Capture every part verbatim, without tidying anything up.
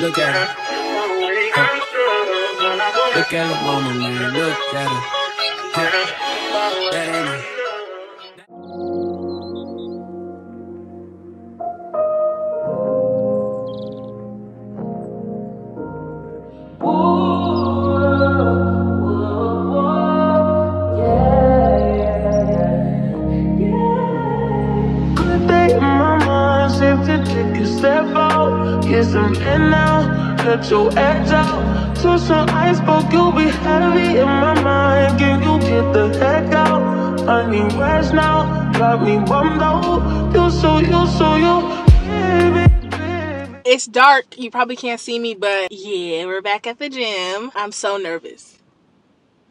Look at her. Huh. Look at the woman, man. Look at her. Huh. That ain't her. I'm in now, cut your edge out. Touch some ice, but you'll be heavy in my mind. Can you get the heck out? I need rest now, got me bummed out. You so, you so, you, baby. It's dark, you probably can't see me, but yeah, we're back at the gym. I'm so nervous.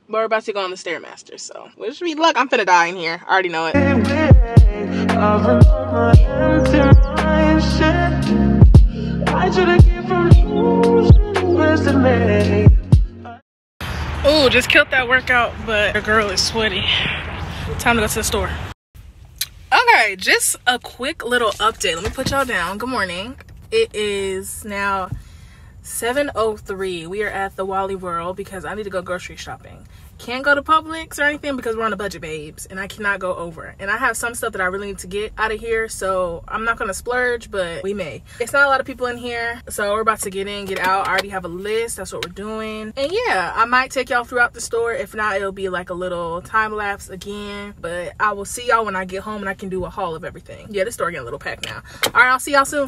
But we're about to go on the Stairmaster, so wish me luck. I'm finna die in here, I already know it. Baby, ooh, just killed that workout, but the girl is sweaty. Time to go to the store. Okay, just a quick little update. Let me put y'all down. Good morning. It is now seven oh three. We are at the Wally World because I need to go grocery shopping. Can't go to Publix or anything because we're on a budget, babes, and I cannot go over. And I have some stuff that I really need to get out of here, so I'm not gonna splurge, but we may. It's not a lot of people in here, so we're about to get in, get out. I already have a list, that's what we're doing. And yeah, I might take y'all throughout the store. If not, it'll be like a little time lapse again, but I will see y'all when I get home and I can do a haul of everything. Yeah, the store getting a little packed now. All right, I'll see y'all soon.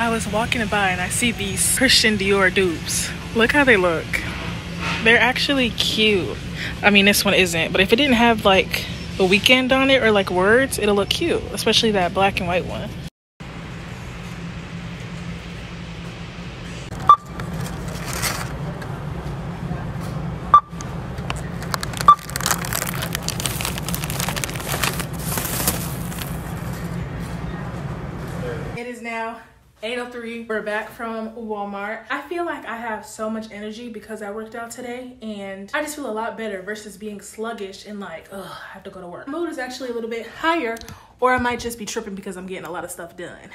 I was walking by and I see these Christian Dior dupes. Look how they look. They're actually cute. I mean, this one isn't, but if it didn't have like a weekend on it or like words, it'll look cute, especially that black and white one. eight oh three, we're back from Walmart. I feel like I have so much energy because I worked out today and I just feel a lot better versus being sluggish and like, ugh, I have to go to work. My mood is actually a little bit higher, or I might just be tripping because I'm getting a lot of stuff done.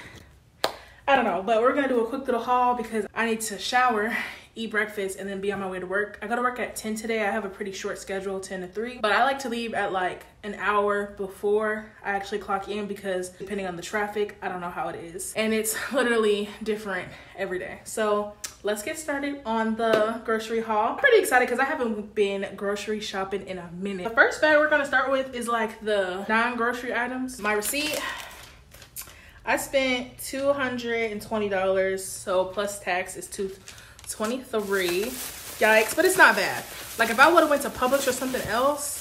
I don't know, but we're gonna do a quick little haul because I need to shower, eat breakfast, and then be on my way to work. I go to work at ten today. I have a pretty short schedule, ten to three, but I like to leave at like an hour before I actually clock in because depending on the traffic, I don't know how it is. And it's literally different every day. So let's get started on the grocery haul. I'm pretty excited because I haven't been grocery shopping in a minute. The first bag we're gonna start with is like the non-grocery items. My receipt, I spent two hundred twenty dollars, so plus tax is two twenty-three. Yikes, but it's not bad. Like if I would have went to Publix or something else,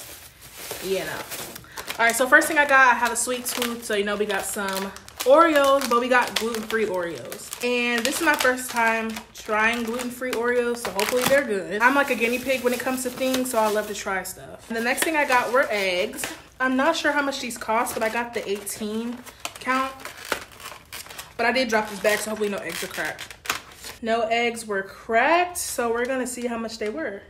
yeah, no. All right, so first thing I got, I have a sweet tooth, so you know we got some Oreos, but we got gluten-free Oreos. And this is my first time trying gluten-free Oreos, so hopefully they're good. I'm like a guinea pig when it comes to things, so I love to try stuff. And the next thing I got were eggs. I'm not sure how much these cost, but I got the eighteen count. But I did drop this bag, so hopefully no eggs are cracked. No eggs were cracked, so we're gonna see how much they were.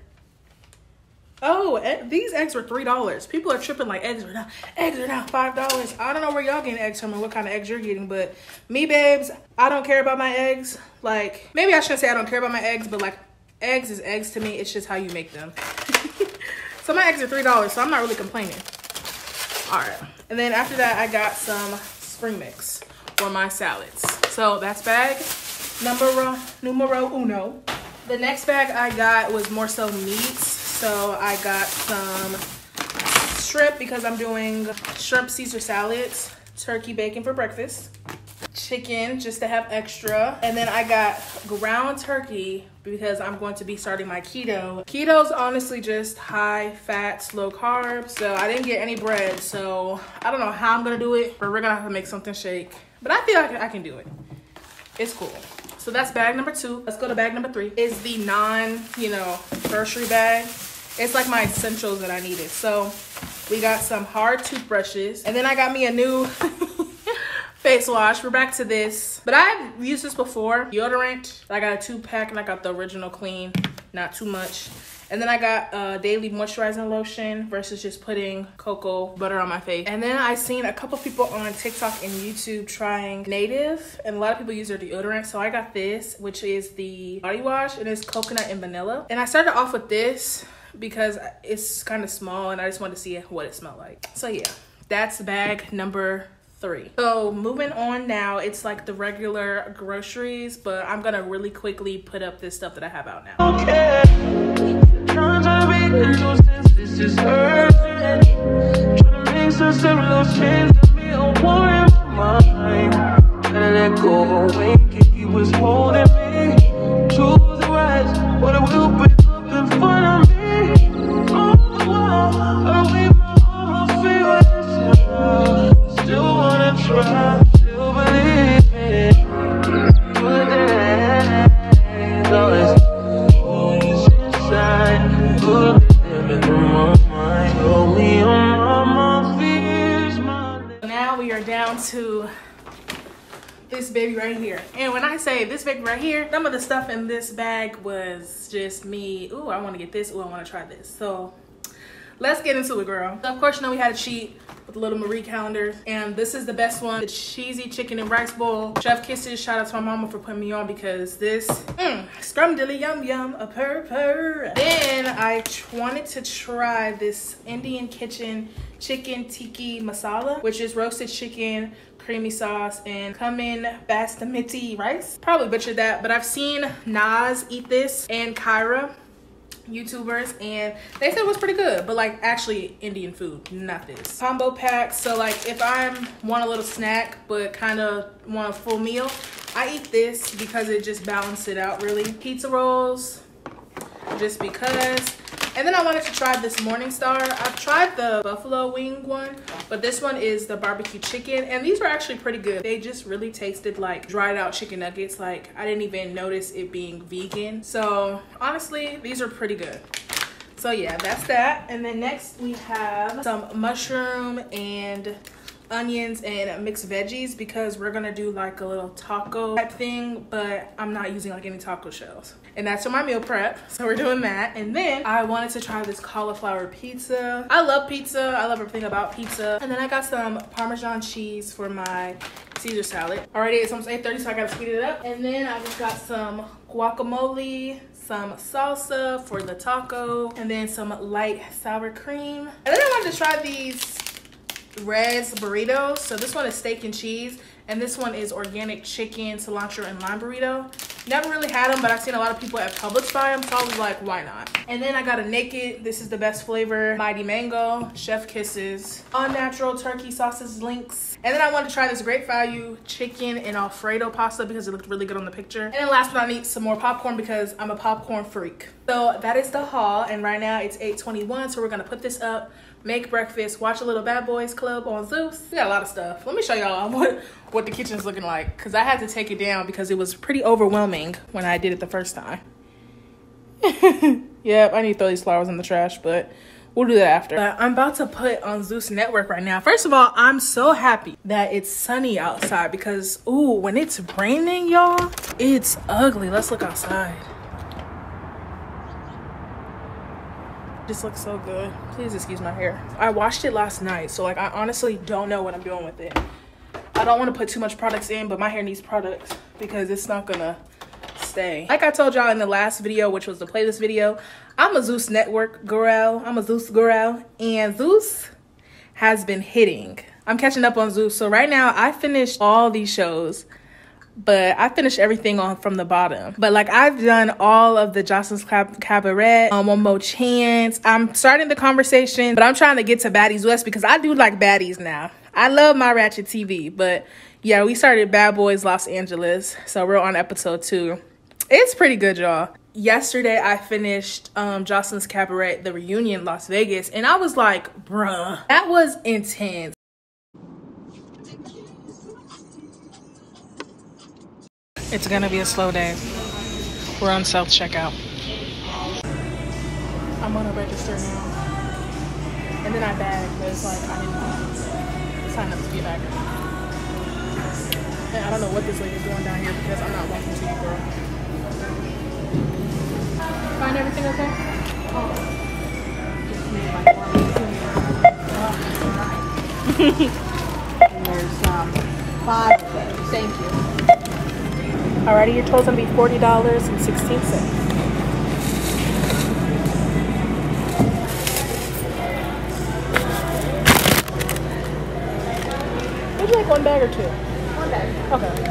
Oh, e these eggs were three dollars. People are tripping like eggs are now, eggs are now five dollars. I don't know where y'all getting eggs from and what kind of eggs you're getting, but me, babes, I don't care about my eggs. Like, maybe I shouldn't say I don't care about my eggs, but like, eggs is eggs to me. It's just how you make them. So my eggs are three dollars, so I'm not really complaining. All right, and then after that, I got some spring mix for my salads. So that's bag number numero uno. The next bag I got was more so meats, so I got some shrimp because I'm doing shrimp Caesar salads, turkey bacon for breakfast, chicken just to have extra, and then I got ground turkey because I'm going to be starting my keto. Keto's honestly just high fats, low carbs, so I didn't get any bread, so I don't know how I'm gonna do it, but we're gonna have to make something shake, but I feel like I can do it. It's cool. So that's bag number two. Let's go to bag number three. It's the non, you know, grocery bag. It's like my essentials that I needed. So we got some hard toothbrushes. And then I got me a new face wash. We're back to this. But I've used this before. Deodorant. I got a two pack and I got the original clean. Not too much. And then I got a daily moisturizing lotion versus just putting cocoa butter on my face. And then I seen a couple people on TikTok and YouTube trying Native, and a lot of people use their deodorant. So I got this, which is the body wash, and it's coconut and vanilla. And I started off with this because it's kind of small and I just wanted to see what it smelled like. So yeah, that's bag number three. So moving on now, it's like the regular groceries, but I'm gonna really quickly put up this stuff that I have out now. Okay. Times I've been in since this is hurting. Trying to make some similar change to me, a war in my mind. Better let go of a wink if you was holding me. Choose the rise, but it will bring up in front of me. All the while, I leave my arm, I feel it. Still wanna try, still believe it. Good days, always. Now we are down to this baby right here. And when I say this baby right here, some of the stuff in this bag was just me. Ooh, I want to get this. Ooh, I want to try this. So let's get into it, girl. So of course, you know we had a cheat with a little Marie Callender, and this is the best one, the cheesy chicken and rice bowl. Chef kisses, shout out to my mama for putting me on because this, mm, scrumdiddly yum yum, a purr purr. Then I wanted to try this Indian Kitchen chicken tiki masala, which is roasted chicken, creamy sauce, and cumin basmati rice. Probably butchered that, but I've seen Nas eat this and Kyra, YouTubers, and they said it was pretty good, but like actually Indian food, not this. Combo pack, so like if I want a little snack but kind of want a full meal, I eat this because it just balances it out really. Pizza rolls, just because. And then I wanted to try this Morningstar. I've tried the buffalo wing one, but this one is the barbecue chicken. And these were actually pretty good. They just really tasted like dried out chicken nuggets. Like I didn't even notice it being vegan. So honestly, these are pretty good. So yeah, that's that. And then next we have some mushroom and onions and mixed veggies because we're gonna do like a little taco type thing, but I'm not using like any taco shells, and that's for my meal prep, so we're doing that. And then I wanted to try this cauliflower pizza. I love pizza, I love everything about pizza. And then I got some Parmesan cheese for my Caesar salad. Already it's almost eight thirty, so I gotta speed it up. And then I just got some guacamole, some salsa for the taco, and then some light sour cream. And then I wanted to try these Red's burritos. So this one is steak and cheese, and this one is organic chicken, cilantro, and lime burrito. Never really had them, but I've seen a lot of people at Publix buy them, so I was like, why not? And then I got a Naked, this is the best flavor, Mighty Mango, Chef Kisses, All Natural Turkey Sauces Links. And then I wanted to try this Great Value chicken and Alfredo pasta because it looked really good on the picture. And then last but not least, some more popcorn because I'm a popcorn freak. So that is the haul, and right now it's eight twenty-one, so we're gonna put this up, make breakfast, watch a little Bad Boys Club on Zeus. We got a lot of stuff. Let me show y'all what, what the kitchen's looking like, because I had to take it down because it was pretty overwhelming when I did it the first time. Yep, I need to throw these flowers in the trash, but we'll do that after. But I'm about to put on Zeus Network right now. First of all, I'm so happy that it's sunny outside because, ooh, when it's raining, y'all, it's ugly. Let's look outside. This looks so good. Please excuse my hair. I washed it last night, so like I honestly don't know what I'm doing with it. I don't want to put too much products in, but my hair needs products because it's not gonna stay. Like I told y'all in the last video, which was the playlist video, I'm a Zeus Network girl. I'm a Zeus girl, and Zeus has been hitting. I'm catching up on Zeus, so right now I finished all these shows. But I finished everything on from the bottom. But like I've done all of the Jocelyn's Cabaret, um, One More Chance. I'm starting the conversation, but I'm trying to get to Baddies West because I do like baddies now. I love my ratchet T V, but yeah, we started Bad Boys Los Angeles. So we're on episode two. It's pretty good, y'all. Yesterday, I finished um, Jocelyn's Cabaret, the reunion Las Vegas. And I was like, bruh, that was intense. It's gonna be a slow day. We're on self-checkout. I'm gonna register now. And then I bagged, but it's like I didn't want to sign up to be a bagger. And I don't know what this lady's doing down here because I'm not walking to you, girl. Find everything okay? Oh. Just need like one. And there's um, five of them. Thank you. Alrighty, your total's gonna be forty dollars and sixteen cents. Would you like one bag or two? One bag. Okay.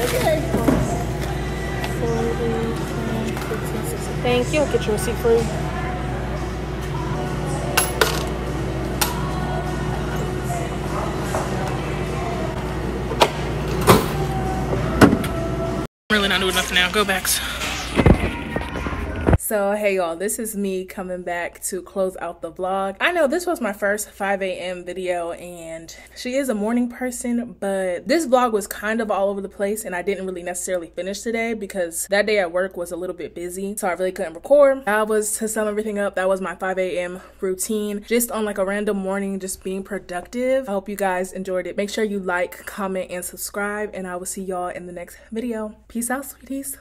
Okay. Thank you. I'll get your receipt for you. I'm really not doing nothing now. Go back. So, hey y'all, this is me coming back to close out the vlog. I know this was my first five A M video and she is a morning person, but this vlog was kind of all over the place and I didn't really necessarily finish today because that day at work was a little bit busy, so I really couldn't record. I was, to sum everything up, that was my five A M routine, just on like a random morning, just being productive. I hope you guys enjoyed it. Make sure you like, comment, and subscribe, and I will see y'all in the next video. Peace out, sweeties.